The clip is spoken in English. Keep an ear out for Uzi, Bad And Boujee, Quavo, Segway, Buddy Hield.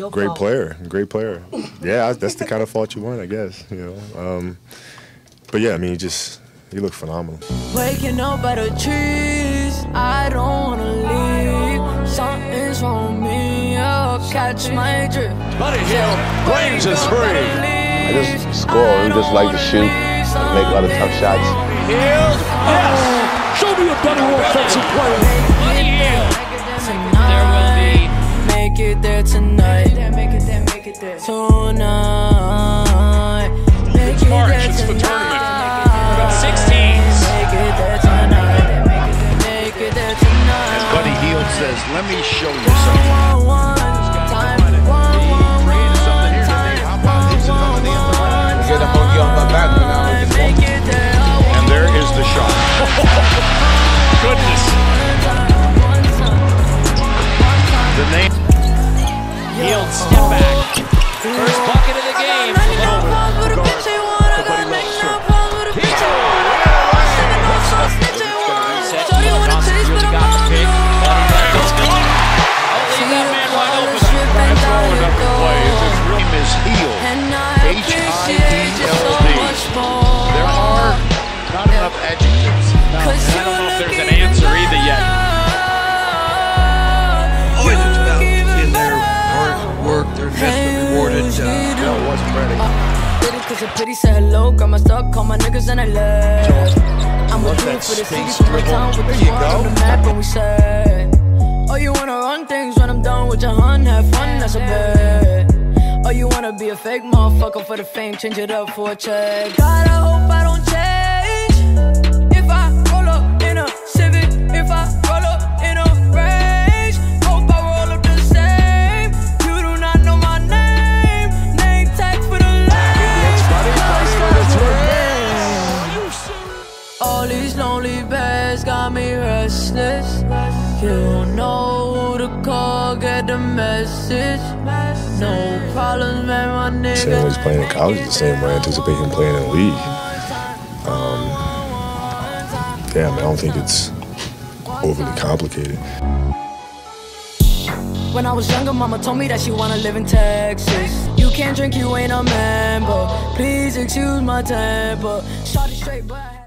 Great player. Yeah, that's the kind of fault you want, I guess. You know, but yeah, I mean, you look phenomenal. Waking up by the trees, I don't wanna leave. Something's holding me up. Catch my drift. Buddy Hield brings us free. I just score. We just like to shoot, make a lot of tough shots. Hield, yes. Show me a better offensive player. Buddy Hield. Make it there tonight. Make it there. Tonight. Make it there tonight. It's the tournament. 16s. Make it there tonight. Make it there tonight. As Buddy Hield says, let me show you something. And there is the shot. Goodness. Hield, step back. First bucket of the game. Cause a pity said hello, got my stuff, call my niggas and I left. I'm with you for the city, for the town, with the world on the map, and we said, oh, you wanna run things when I'm done with your hun, have fun, that's a bet. Oh, you wanna be a fake motherfucker for the fame, change it up for a check. God, I hope I don't change. If I roll up in a Civic, if I roll up in a Range, hope I roll up the same. You do not know my name. Name tag for the all these lonely bears got me restless. You don't know who to call, get the message. No problems, man, my nigga. Same way he's playing in college, the same way I anticipate him playing in the league. Yeah, I mean, I don't think it's overly complicated. When I was younger, mama told me that she wanna live in Texas. You can't drink, you ain't a man, but please excuse my temper. Shot it straight, but